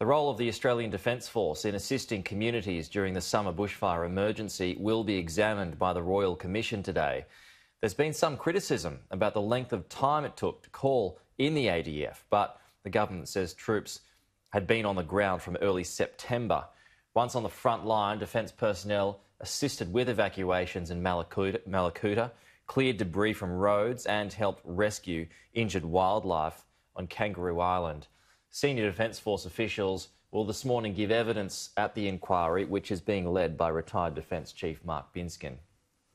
The role of the Australian Defence Force in assisting communities during the summer bushfire emergency will be examined by the Royal Commission today. There's been some criticism about the length of time it took to call in the ADF, but the government says troops had been on the ground from early September. Once on the front line, defence personnel assisted with evacuations in Malakuta, cleared debris from roads and helped rescue injured wildlife on Kangaroo Island. Senior Defence Force officials will this morning give evidence at the inquiry, which is being led by retired Defence Chief Mark Binskin.